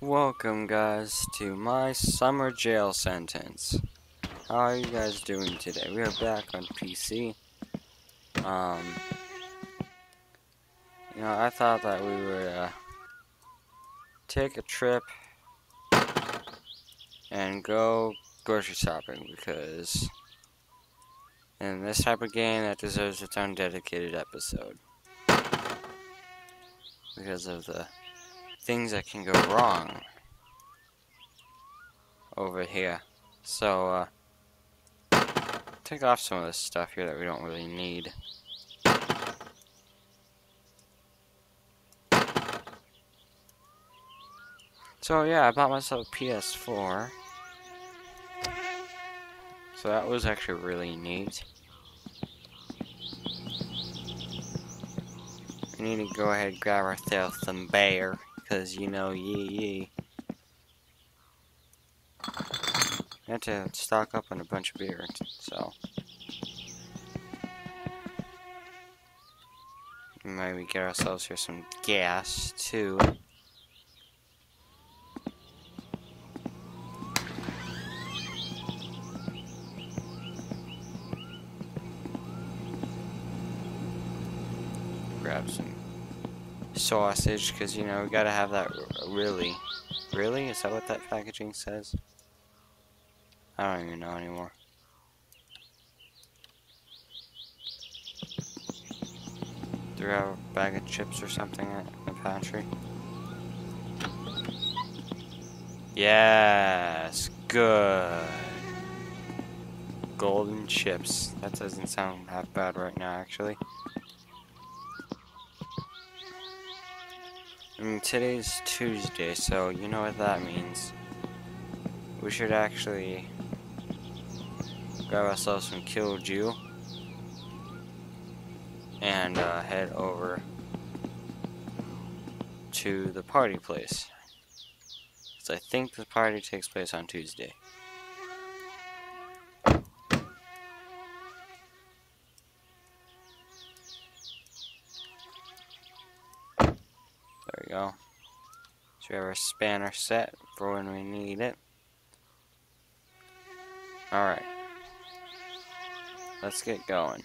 Welcome guys to my summer jail sentence. How are you guys doing today? We are back on PC. You know, I thought that we would take a trip and go grocery shopping, because in this type of game that deserves its own dedicated episode because of the things that can go wrong over here. So, take off some of this stuff here that we don't really need. So yeah, I bought myself a PS4. So that was actually really neat. We need to go ahead and grab ourselves some beer. Because, you know, yee. I had to stock up on a bunch of beer, so. Maybe get ourselves here some gas, too. Grab some sausage, because, you know, we gotta have that really? Is that what that packaging says? I don't even know anymore. Do we have a bag of chips or something in the pantry? Yes! Good! Golden chips. That doesn't sound half bad right now, actually. I mean, today's Tuesday, so you know what that means. We should actually grab ourselves some kilju and head over to the party place. So I think the party takes place on Tuesday. There we go. So we have our spanner set for when we need it. Alright. Let's get going.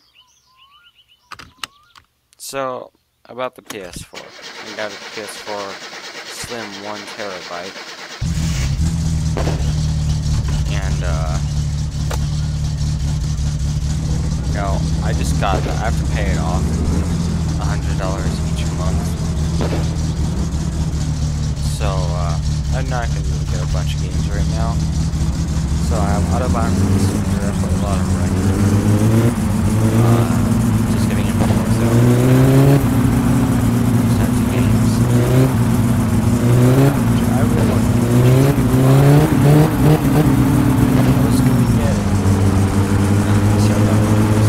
So, about the PS4. I got a PS4 Slim 1TB. And, no, I just got that. I have to pay it off. $100 each month. So, I'm not going to be able to get a bunch of games right now. So, I have Autobox, so that's a lot of running. Just getting in before, so. Just have two games. I really want to get it. I was going to get it. So, I don't know what it is.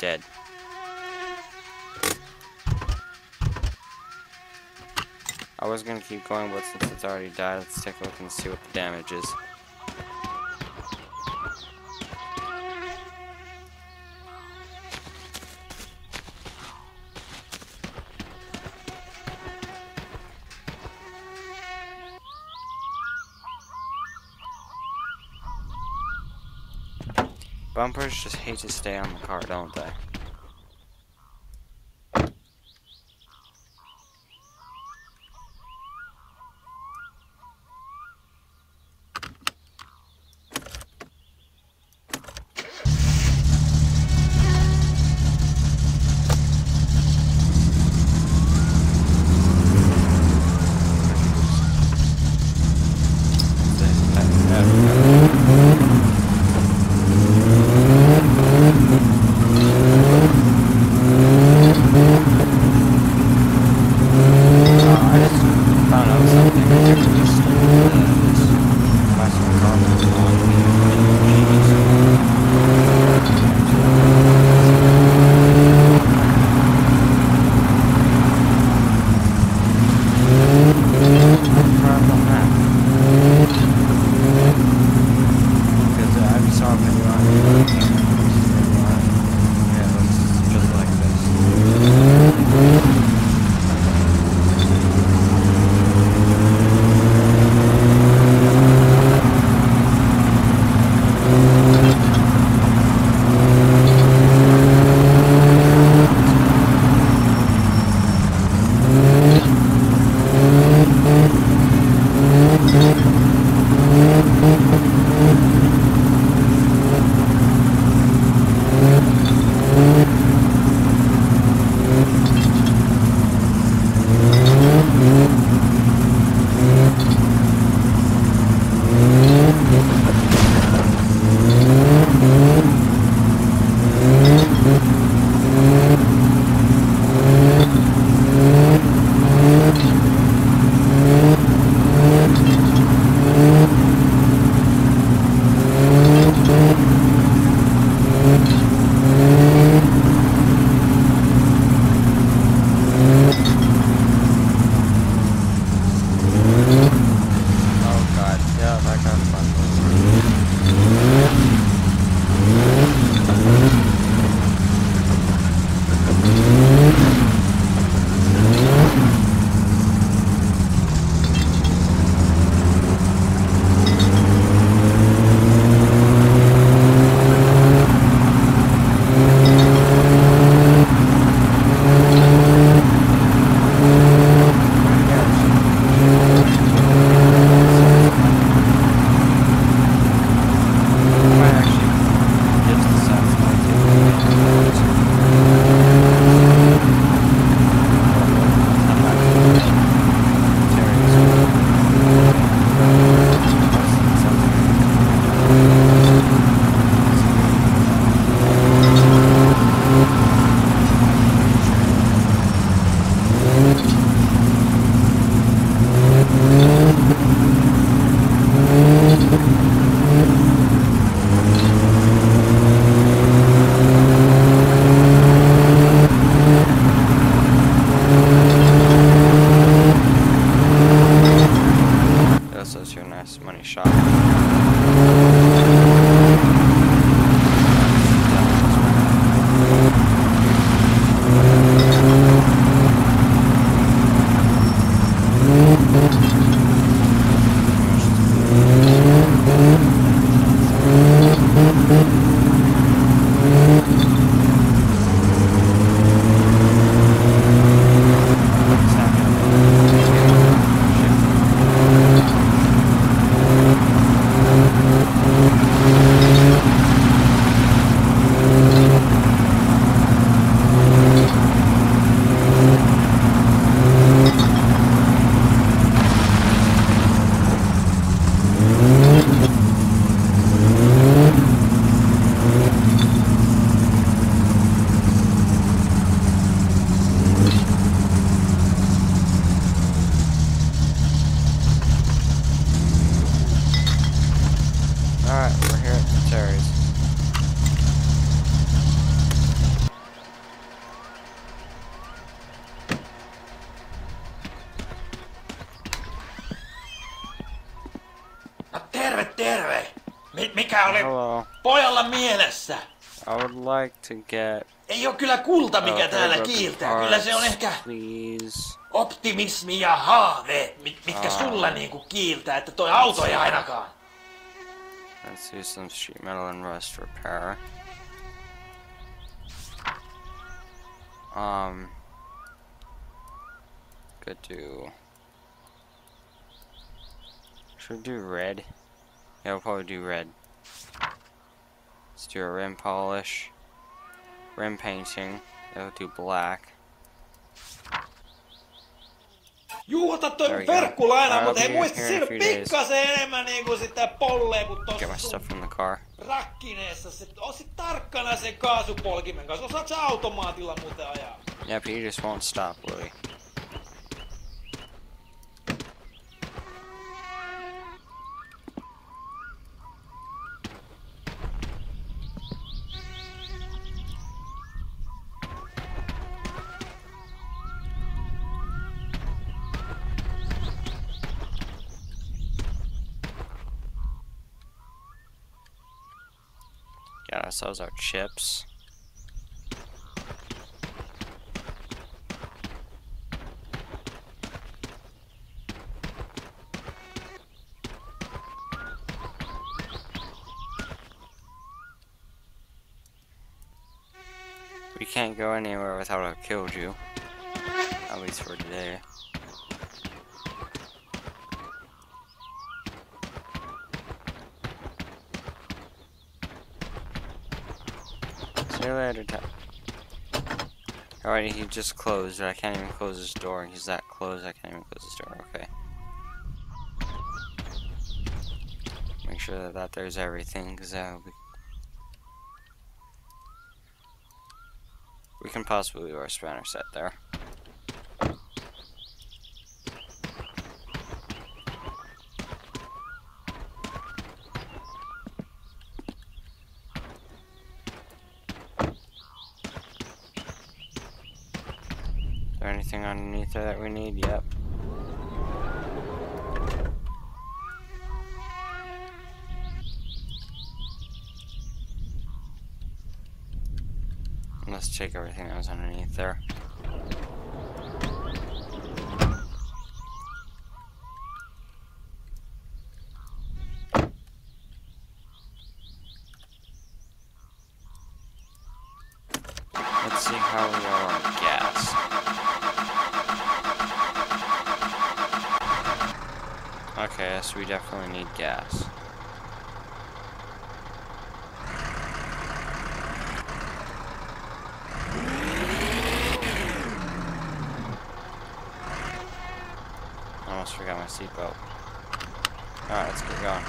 Dead. I was gonna keep going, but since it's already died, let's take a look and see what the damage is. Bumpers just hate to stay on the car, don't they? Hello. Pojalla mielessä. I would like to get... Ei oo kyllä kulta mikä täällä kiiltää. Kyllä se on ehkä please. Optimismi ja haave, mitkä sulla niinku kiiltää, että toi auto ei ainakaan. Let's do some sheet metal and rust repair. Should do red. Yeah, we'll probably do red. Let's do a rim polish. Rim painting. We'll do black. Get my stuff from the car. Yeah, but he just won't stop, will he? Got ourselves our chips. We can't go anywhere without a kilju, at least for today. Alrighty, he just closed. I can't even close his door, and he's that close. I can't even close his door. Okay. Make sure that, there's everything, because we can possibly leave our spanner set there. Anything underneath there that we need? Yep. And let's take everything that was underneath there. Let's see how we are on gas. Okay, so we definitely need gas. Almost forgot my seatbelt. Alright, let's get going.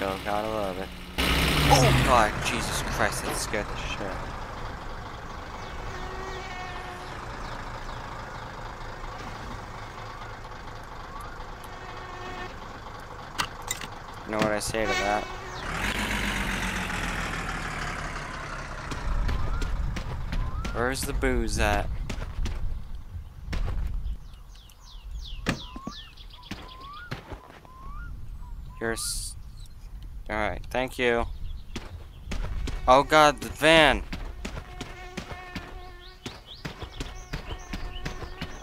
Go, gotta love it. Oh God, Jesus Christ, that scared the shit. You know what I say to that? Where's the booze at? Here's. Alright, thank you. Oh God, the van!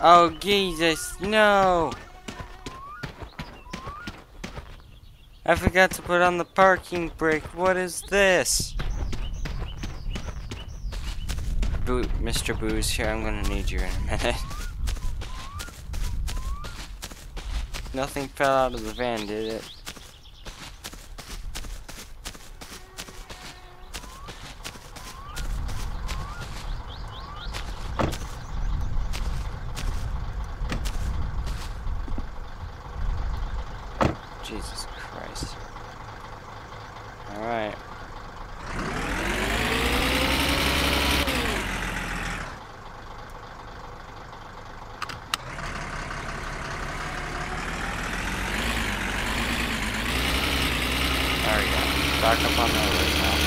Oh Jesus, no! I forgot to put on the parking brake. What is this? Mr. Booze here, I'm gonna need you in a minute. Nothing fell out of the van, did it? Jesus Christ. Alright. back up on that right now.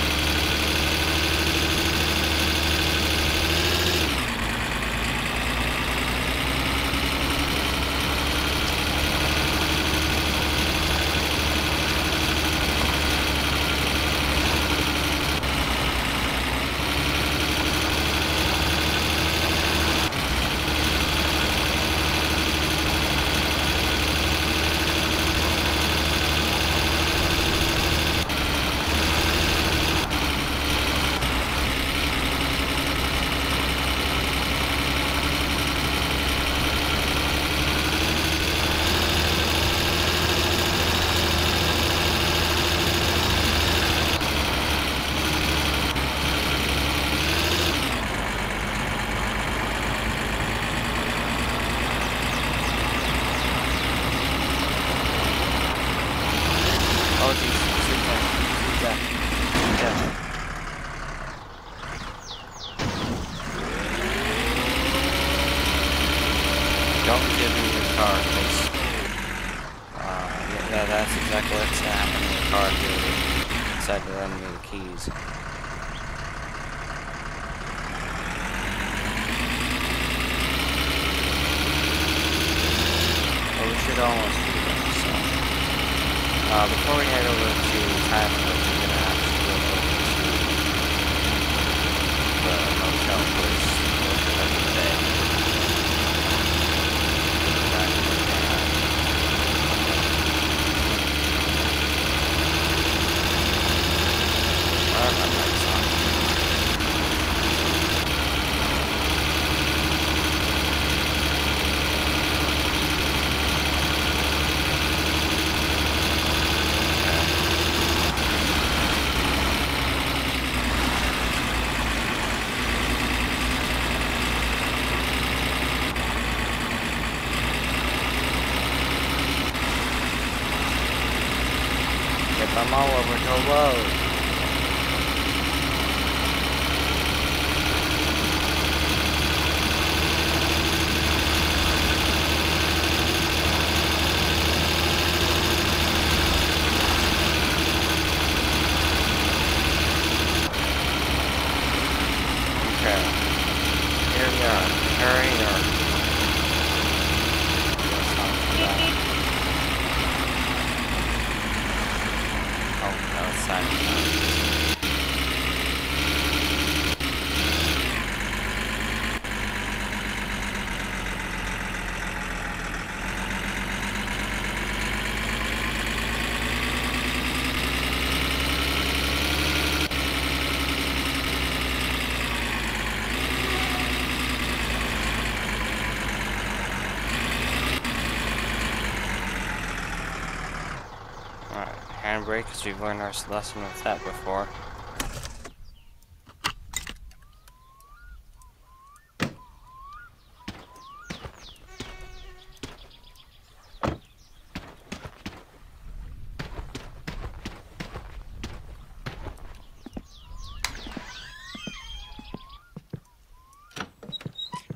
Because we've learned our lesson with that before.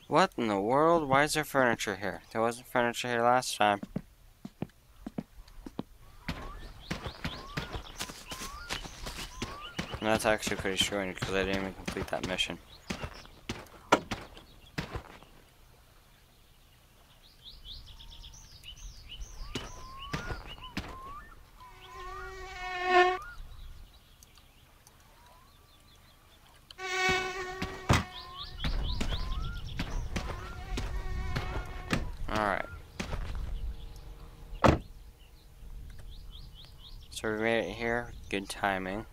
What in the world? Why is there furniture here? There wasn't furniture here last time. And that's actually pretty strange because I didn't even complete that mission. Alright. So we made it here. Good timing.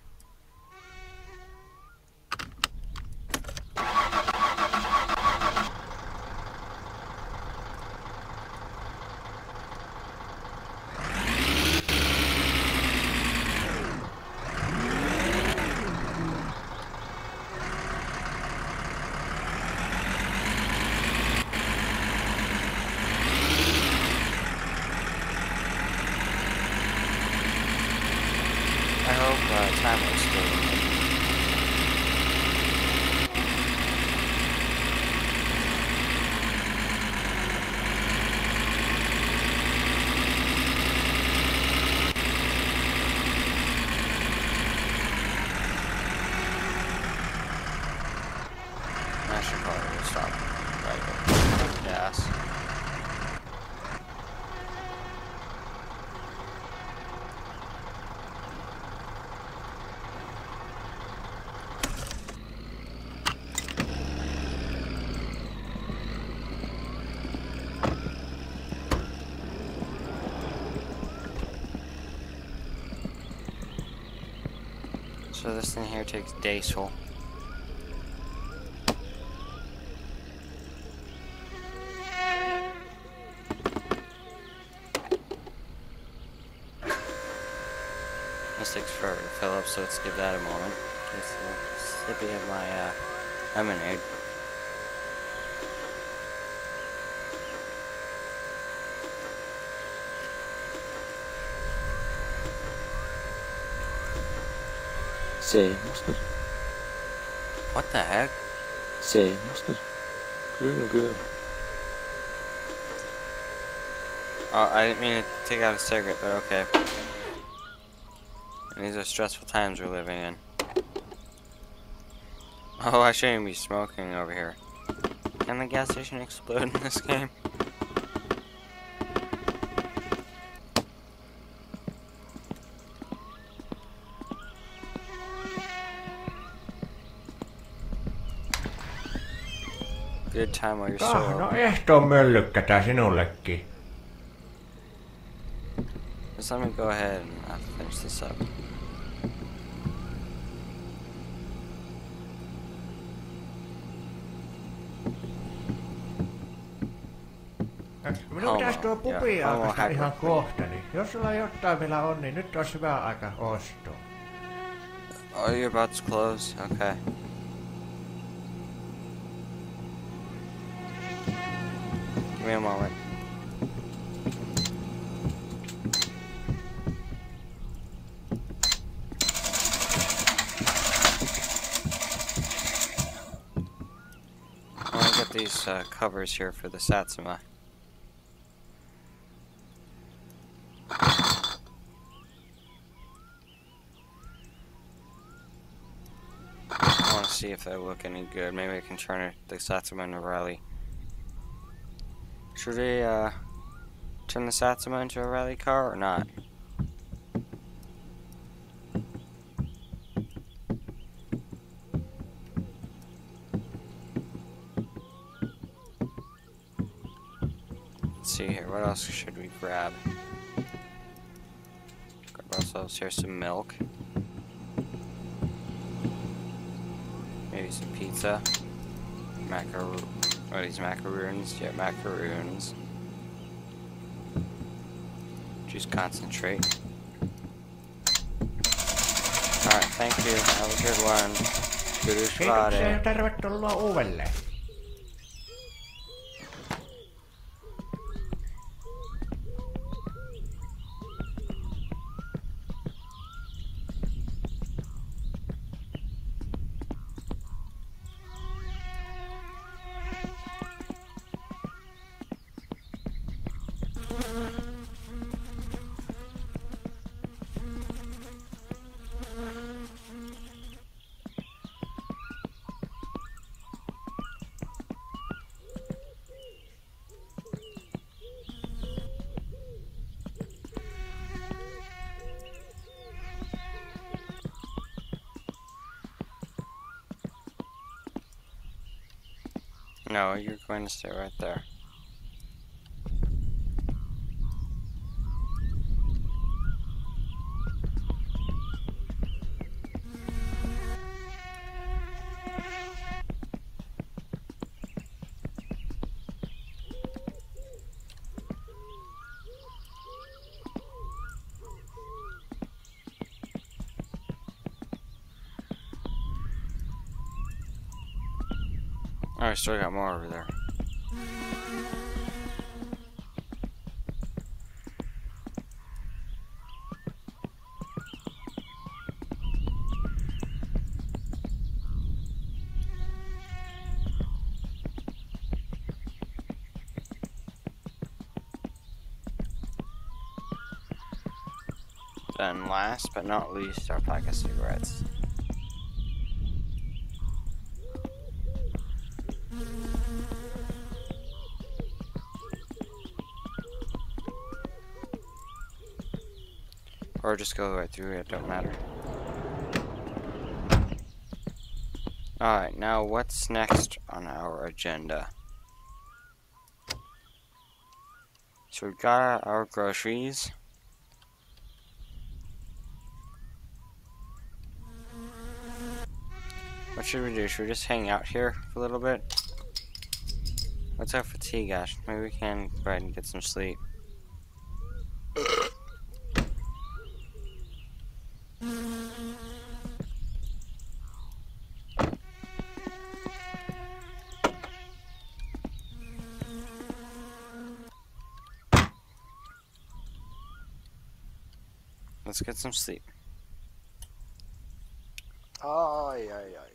So this thing here takes diesel. This takes forever to fill up, so let's give that a moment. Just a sippy of my lemonade. Say, mustard. What the heck? Say, mustard. Green girl. Oh, I didn't mean to take out a cigarette, but okay. And these are stressful times we're living in. Oh, I shouldn't be smoking over here. Can the gas station explode in this game? Good time while you're still. No, ehto möllykkää sinullekin. Just let me go ahead and I'll finish this up. Minun pitäis tuo pupi alkaista ihan kohta, niin jos sulla jotain vielä on, niin nyt olisi hyvä aika ostaa. Oh, you're about to close? Okay. Give me a moment. I want to get these covers here for the Satsuma. I want to see if they look any good. Maybe I can turn it, the Satsuma into rally. Should we turn the Satsuma into a rally car or not? Let's see here, what else should we grab? Grab ourselves here some milk. Maybe some pizza. What are these macaroons? Yeah, macaroons. Juice concentrate. Alright, thank you. Have a good one. Kiitoksia, tervetuloa uudelleen. No, you're going to stay right there. Oh, I still got more over there. Then last but not least, our pack of cigarettes. Or just go right through it, don't matter. Alright, now what's next on our agenda? So we've got our groceries. should we do? Should we just hang out here for a little bit? What's our fatigue, Ash? Maybe we can go ahead and get some sleep. Let's get some sleep. Ay, ay, ay, ay.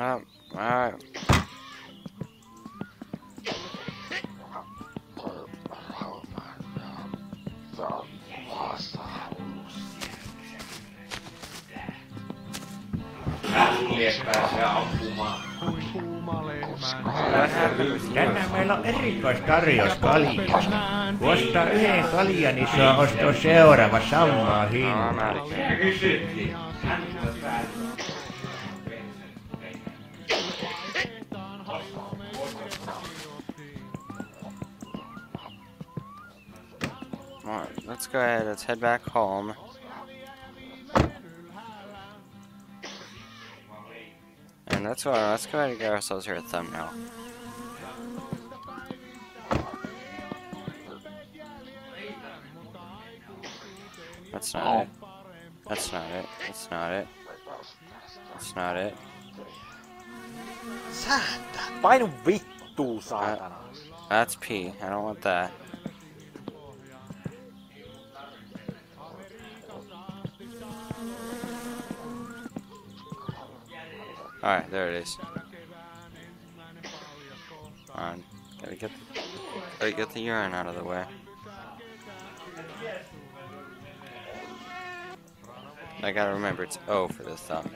All right. Meillä on erikoistarjous kaljasta. Kun ostaa yhden kaljan, niin se on ostaa seuraava samaa hintaa. Alright, let's go ahead, let's head back home. And that's what, let's go ahead and get ourselves here a thumbnail. That's not it. That's not it. That's not it. That's not it. Painu vittuu, saatana. That's P. I don't want that. Alright, there it is. Alright, gotta get the urine out of the way. I gotta remember it's O for the thumb.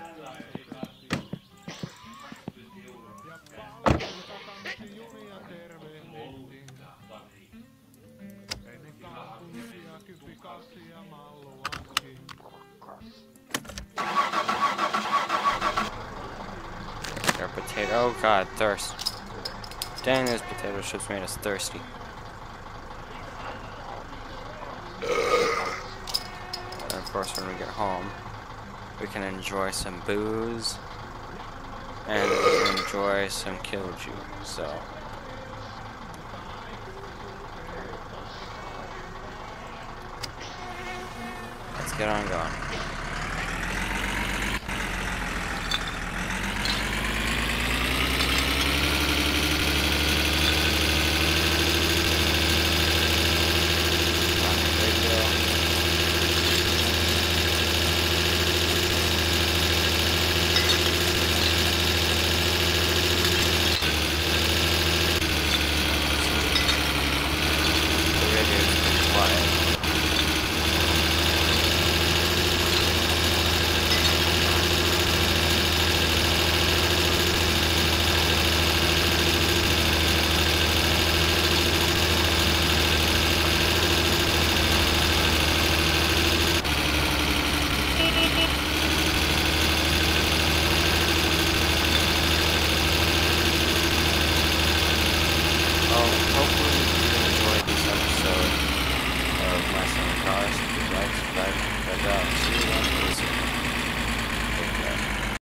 Our potato. Oh god, thirst. Dang, those potato chips made us thirsty. Of course, when we get home, we can enjoy some booze and we can enjoy some kilju. So, let's get on going.